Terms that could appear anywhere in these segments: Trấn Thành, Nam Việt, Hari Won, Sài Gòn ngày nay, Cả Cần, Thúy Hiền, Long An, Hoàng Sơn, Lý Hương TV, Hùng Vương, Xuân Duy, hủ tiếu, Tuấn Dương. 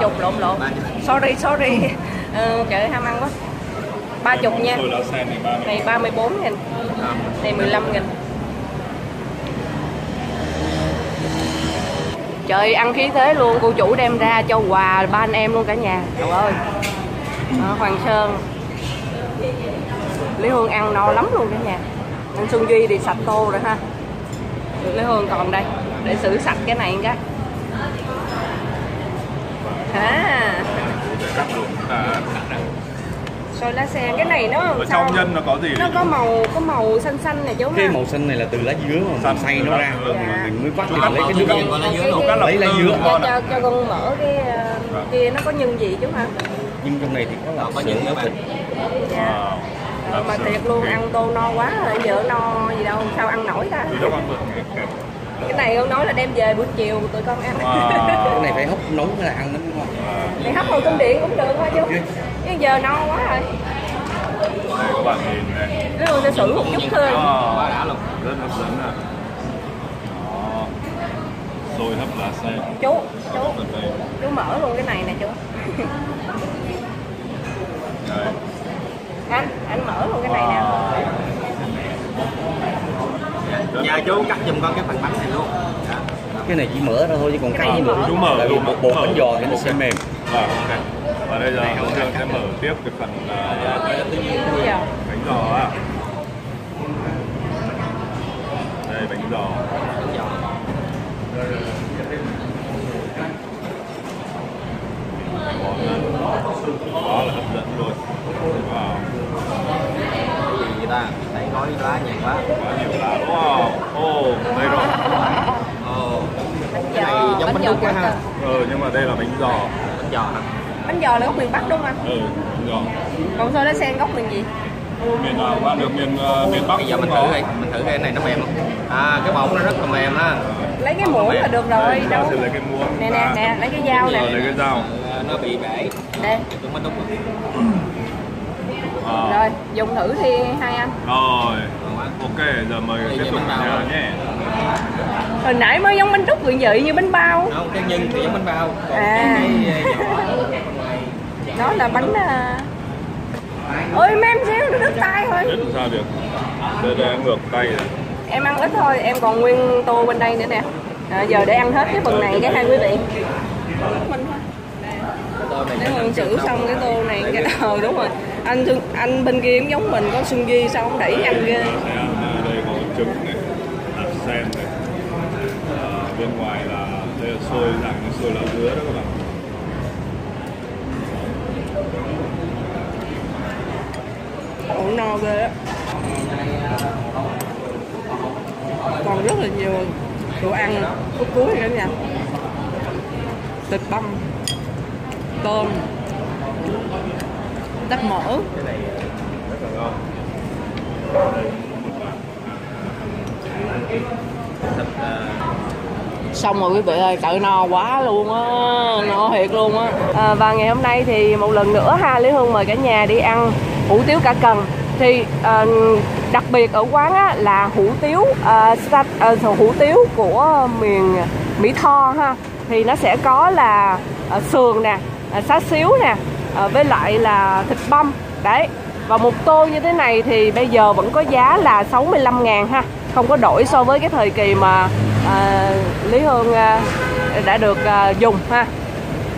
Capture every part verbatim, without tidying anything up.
chục lộn lộn. Sorry sorry. Ừ, trời ơi, ham ăn quá. Ba chục nha. Này ba mươi bốn nghìn. Này mười lăm nghìn. Trời, ăn khí thế luôn, cô chủ đem ra cho quà ba anh em luôn cả nhà. Trời ơi. Ở Hoàng Sơn. Lý Hương ăn no lắm luôn cả nhà. Anh Xuân Duy thì sạch tô rồi ha. Lý Hương còn đây để xử sạch cái này cái. À. Rồi lá sen cái này nó ở sao? Trong nhân nó có gì? Nó có màu có màu xanh xanh này chú. Cái ha? Màu xanh này là từ lá dứa mà xanh xay nó ra. Dạ. Mình mới vắt lại lấy cái nước con lá dứa. Lấy lá dứa. Cho, cho, cho con mở cái uh, kia nó có nhân gì chú hả? Nhưng trong này thì có là có những nước thịt. Dạ. Ờ, mà thiệt luôn, ăn tô no quá rồi, vợ no gì đâu, sao ăn nổi ta. Cái này con nói là đem về buổi chiều tụi con ăn. Cái này phải hấp nấu hay là ăn nó đúng không? Này hấp bằng cơm điện cũng được thôi chứ. Chứ giờ no quá rồi. Cái luôn sẽ xử một chút thôi. Rồi hấp lá sen. Chú, chú. Chú mở luôn cái này nè chú. Anh, anh mở luôn cái này nè. Dạ chú cắt giùm con cái phần bánh này luôn. Dạ. Cái này chỉ mở ra thôi chứ còn cái này mở. Chú mở tại vì một bột bánh giò thì nó sẽ mềm. Và, và đây giờ chúng ta sẽ mở tiếp cái phần bánh giò á. Đây bánh giò. Đó là hấp dẫn rồi. Wow. Cái gì vậy ta? Thấy gói lá nhiều quá. Quá nhiều lá đúng không? Ồ, đây rồi. Ồ. Cái này giống bánh đúc quá ha. Ừ, nhưng mà đây là bánh giò. Bánh giò hả? Bánh giò là gốc miền Bắc đúng không anh? Ừ, bánh giò. Còn xôi lá sen gốc miền gì? Miền nào qua được miền miền Bắc. Bây giờ mình thử đi, mình thử cái này nó mềm không? À, cái bột nó rất là mềm ha. Lấy cái muỗng là được rồi. Đâu? Nè nè nè, lấy cái dao nè. Lấy cái dao. Nó bị bể. Đây. Đúng bánh đúc rồi. À. Rồi, dùng thử thì hai anh. Rồi, ok, giờ mời tiếp tục nhà nhé. Hồi nãy mới giống bánh trúc quyện dị như bánh bao. Không, cái nhân thì giống bánh bao. Còn à. Cái nhỏ đó là bánh... Ôi, mềm xíu, nó đứt tay thôi. Đứt sao được? Để, để ngược tay này. Em ăn ít thôi, em còn nguyên tô bên đây nữa nè. À, giờ để ăn hết cái phần này cái hai quý vị. Mình thôi. Nếu Hương xử xong cái tô này cái ờ đúng rồi. Anh anh bên kia cũng giống mình, có Xuân Duy sao không đẩy ăn ghê. Đây có trứng này, hạt sen này. À, bên ngoài là đây là xôi dạng như xôi lá dứa đó các bạn. Ủa no ghê á. Còn rất là nhiều đồ ăn cuối cuối cả nhà. Thịt băm, tôm, tách mỡ. Cái này rất là ngon. Xong rồi quý vị ơi, tự no quá luôn á, no thiệt luôn á. À, và ngày hôm nay thì một lần nữa ha, Lý Hương mời cả nhà đi ăn hủ tiếu Cả Cần. Thì à, đặc biệt ở quán á, là hủ tiếu à, sạch, à, hủ tiếu của miền Mỹ Tho ha, thì nó sẽ có là à, sườn nè, à, xá xíu nè. À, với lại là thịt băm đấy, và một tô như thế này thì bây giờ vẫn có giá là sáu mươi lăm ngàn ha, không có đổi so với cái thời kỳ mà à, Lý Hương à, đã được à, dùng ha.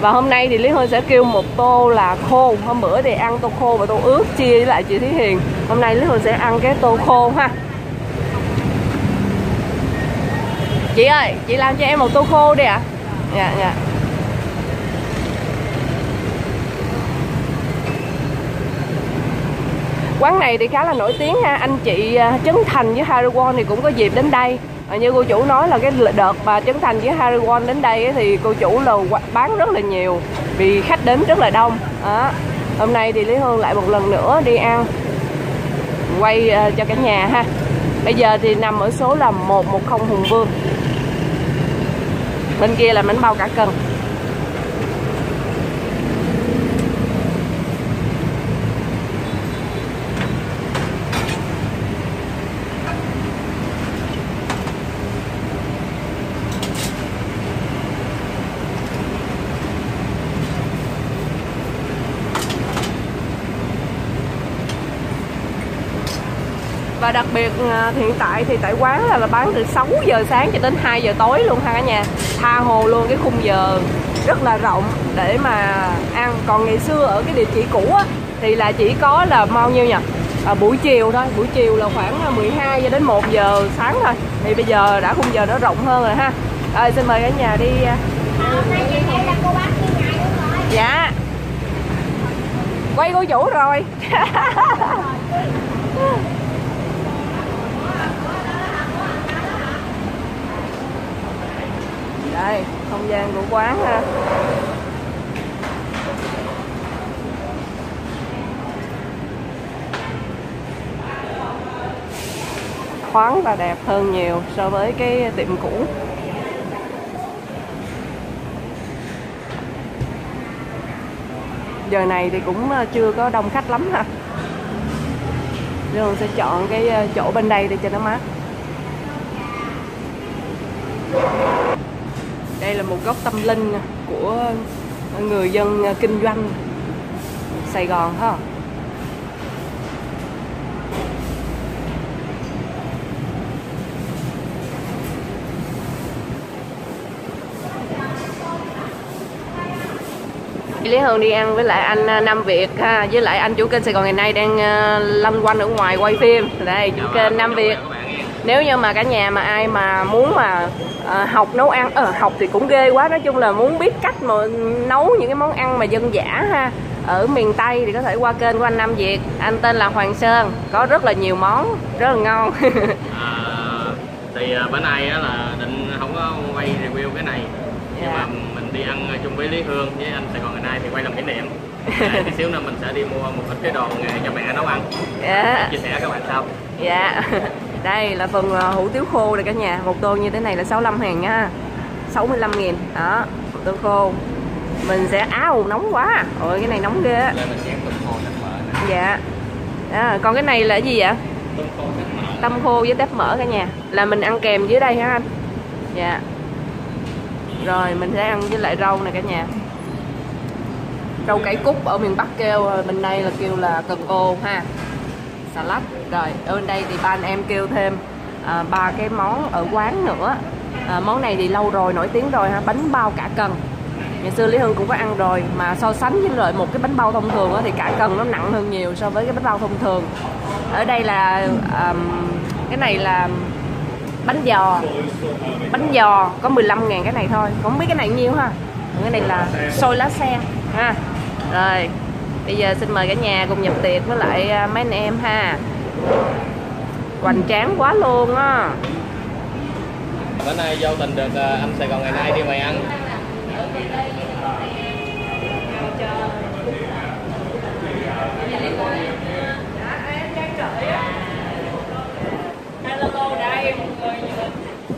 Và hôm nay thì Lý Hương sẽ kêu một tô là khô, hôm bữa thì ăn tô khô và tô ướt chia với lại chị Thúy Hiền, hôm nay Lý Hương sẽ ăn cái tô khô ha. Chị ơi, chị làm cho em một tô khô đi ạ. À? Dạ dạ. Quán này thì khá là nổi tiếng ha, anh chị Trấn Thành với Hari Won thì cũng có dịp đến đây. À, như cô chủ nói là cái đợt mà Trấn Thành với Hari Won đến đây ấy, thì cô chủ là bán rất là nhiều vì khách đến rất là đông. À, hôm nay thì Lý Hương lại một lần nữa đi ăn, quay uh, cho cả nhà ha. Bây giờ thì nằm ở số là một một không Hùng Vương. Bên kia là bánh bao Cả Cần. Và đặc biệt hiện tại thì tại quán là, là bán từ sáu giờ sáng cho đến hai giờ tối luôn ha cả nhà. Tha hồ luôn, cái khung giờ rất là rộng để mà ăn. Còn ngày xưa ở cái địa chỉ cũ á, thì là chỉ có là bao nhiêu nhỉ? À, buổi chiều thôi, buổi chiều là khoảng mười hai giờ đến một giờ sáng thôi. Thì bây giờ đã khung giờ nó rộng hơn rồi ha. Rồi xin mời cả nhà đi. Dạ. Quay cô chủ rồi. Đây, không gian của quán ha. Thoáng và đẹp hơn nhiều so với cái tiệm cũ. Giờ này thì cũng chưa có đông khách lắm ha. Đường sẽ chọn cái chỗ bên đây để cho nó mát. Đây là một góc tâm linh của người dân kinh doanh Sài Gòn ha. Lý Hương đi ăn với lại anh Nam Việt ha, với lại anh chủ kênh Sài Gòn ngày nay đang lăn quanh ở ngoài quay phim. Đây chủ kênh Nam Việt. Nếu như mà cả nhà mà ai mà muốn mà uh, học nấu ăn, ờ uh, học thì cũng ghê quá, nói chung là muốn biết cách mà nấu những cái món ăn mà dân dã ha ở miền Tây thì có thể qua kênh của anh Nam Việt. Anh tên là Hoàng Sơn, có rất là nhiều món rất là ngon. À, thì bữa nay á là định không có quay review cái này, nhưng yeah. mà mình đi ăn chung với Lý Hương với anh Sài Gòn ngày nay thì quay làm kỷ niệm. À, tí xíu nữa mình sẽ đi mua một ít cái đồ nghề cho mẹ nấu ăn. Yeah. Chia sẻ các bạn sau. Dạ. Yeah. Đây là phần hủ tiếu khô này cả nhà, một tô như thế này là sáu mươi lăm ngàn nha, sáu mươi lăm nghìn đó, hủ tiếu khô. Mình sẽ áo nóng quá, ôi cái này nóng ghê á. Dạ. À, còn cái này là cái gì vậy? Tôm khô với tép mỡ cả nhà, là mình ăn kèm dưới đây hả anh? Dạ. Rồi mình sẽ ăn với lại rau này cả nhà. Rau cải cúc ở miền Bắc kêu, bên đây là kêu là cần cô ha. Salad. Rồi ở bên đây thì ba anh em kêu thêm à, ba cái món ở quán nữa. À, món này thì lâu rồi, nổi tiếng rồi ha, bánh bao Cả Cần. Ngày xưa Lý Hương cũng có ăn rồi, mà so sánh với lại một cái bánh bao thông thường đó, thì Cả Cần nó nặng hơn nhiều so với cái bánh bao thông thường. Ở đây là um, cái này là bánh giò, bánh giò có mười lăm ngàn cái này thôi, không biết cái này nhiêu ha. Cái này là xôi lá sen ha. Rồi bây giờ xin mời cả nhà cùng nhập tiệc với lại mấy anh em ha. Hoành tráng quá luôn á. Bữa nay vô tình được anh Sài Gòn ngày nay đi mời ăn. Hello đây mọi người,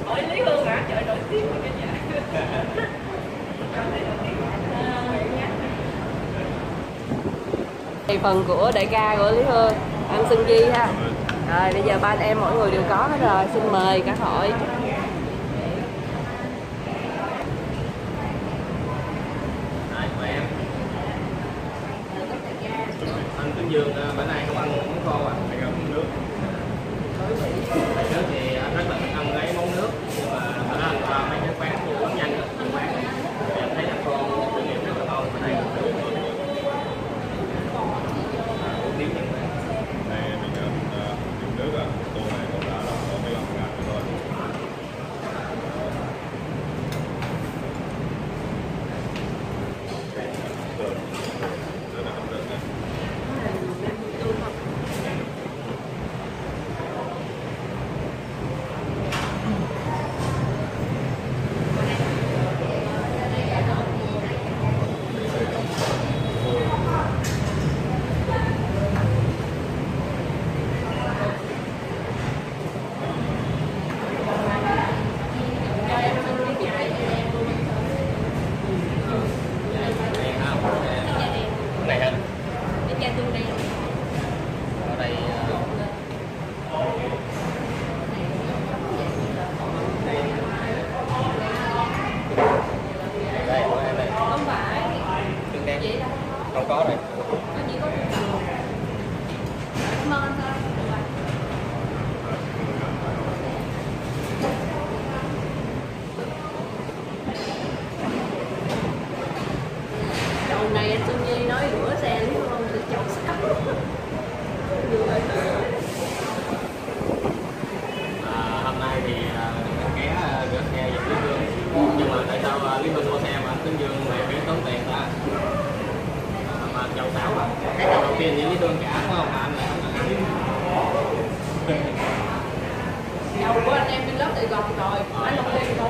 hỏi Lý Hương hả? Trời nổi tiếng mà cả nhà. Phần của đại ca của Lý Hương, anh Xuân Duy ha. Rồi bây giờ ba anh em mỗi người đều có hết rồi, xin mời cả hội. Anh Tuấn Dương bữa nay không ăn món khô à, phải ăn món nước. Nước thì anh rất là thích ăn cái món nước, nhưng mà bữa anh vào mấy cái quán như quán nhanh, quán thì anh thấy ăn khô thử nghiệm rất là ngon. Bữa nay Sài Gòn rồi, phải Long An thôi.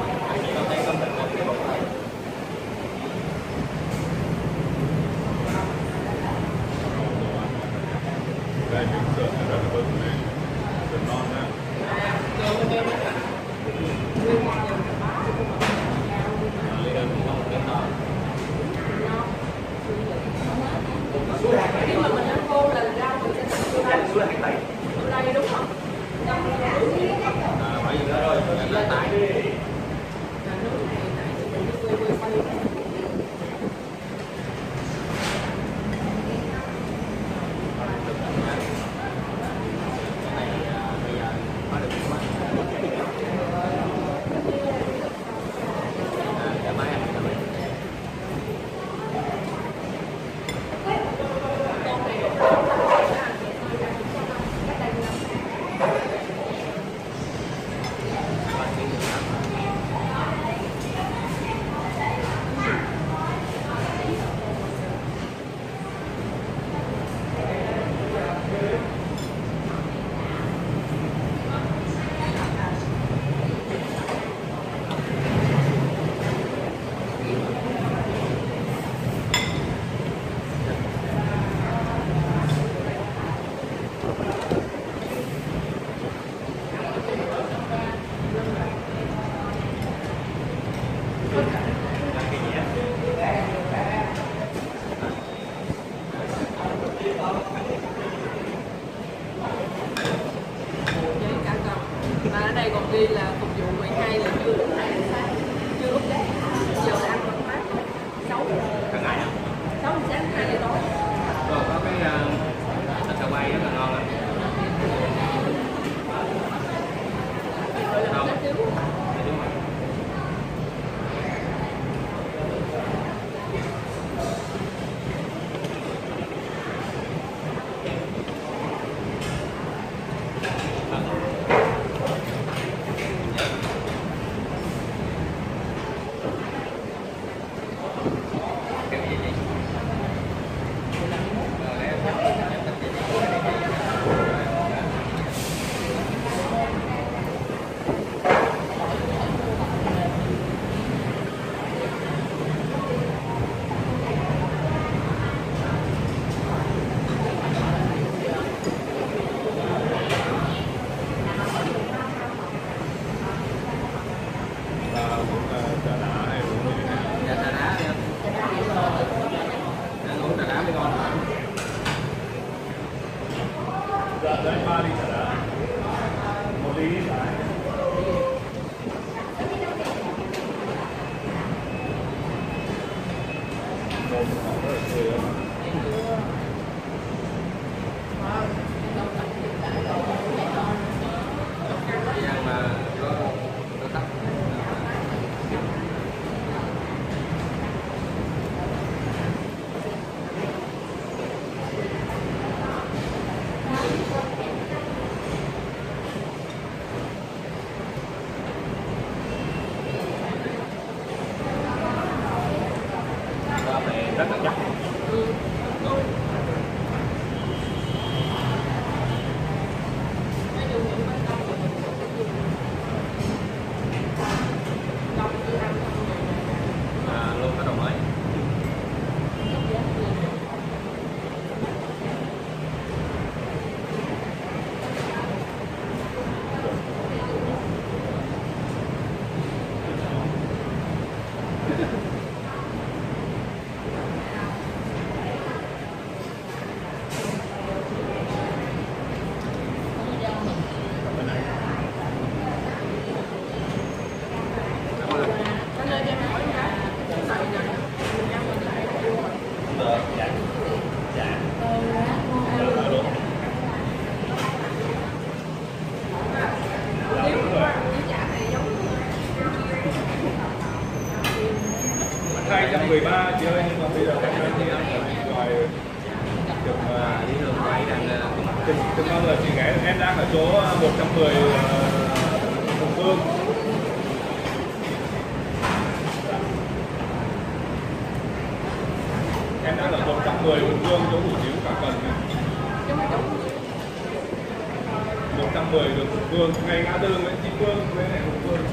Hùng Vương chỗ Hủ Tiếu Cả Cần. Đúng một trăm mười đường Hùng Vương, ngay ngã tư Nguyễn Tri Phương với lại Hùng Vương.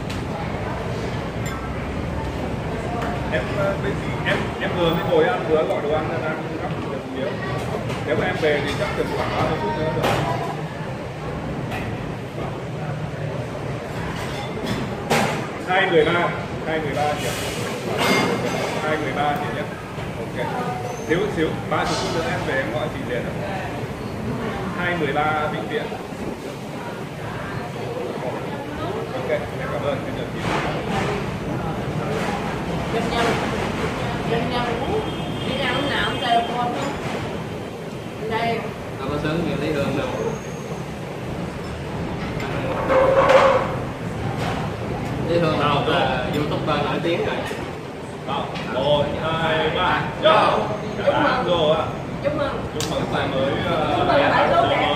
Em với chị em em vừa mới ngồi ăn vừa gọi đồ ăn nên ăn gấp được nhiều. Nếu mà em về thì chắc chừng khoảng ba mươi phút nữa được. hai mười ba, hai mười ba chị. hai mười ba chị nhé. Ok. Xíu xíu ba mươi phút nữa em về em gọi chị liền ạ. hai mười ba Vĩnh Viễn. Ok, em cảm ơn cái nhận diện. Bên nhau, bên nhau đi ra lúc nào cũng kêu con không? Đây. Đâu có sớm nhiều Lý Hương đâu. Lý Hương đâu là YouTuber nổi tiếng rồi. một, hai, ba, go. Chúc mừng rồi ạ. Chúc mừng. Chúc mừng bạn mới. Chúc mừng bạn số đẹp.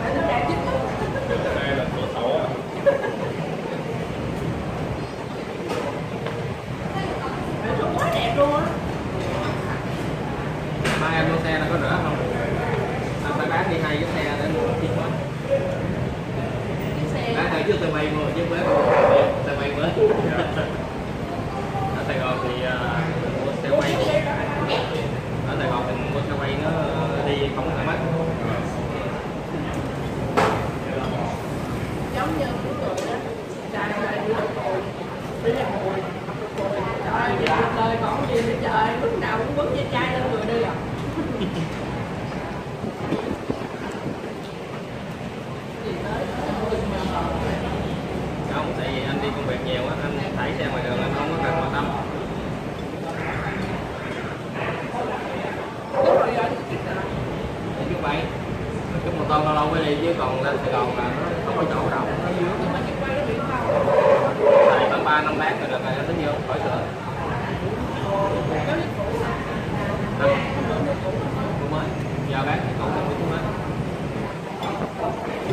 Bạn số đẹp nhất. Đây là số sáu ạ. Ba em mua xe là có rửa không? Anh phải bán đi hai cái xe để mua chiếc mới. Bán từ trước từ bay mua chiếc mới, từ bay mới. Ở Sài Gòn thì mua xe bay. Ở Sài Gòn thì mua xe bay nó đi không có mất. Giống như của người đó, trai là đi làm cùi, đi làm cùi. Trời đi chơi còn gì nữa trời, lúc nào cũng quấn dây chai lên người đi. Không, tại vì anh đi công việc nhiều á, anh thải xe ngoài đường anh không có cần quan tâm. Chú Bảy, chú một tôm lâu lâu mới đi chứ còn lên Sài Gòn là nó không có chỗ đâu. Tại tầm ba năm bán rồi được rồi, tính nhiêu khỏi sửa. Giờ bán thì còn một cái mới.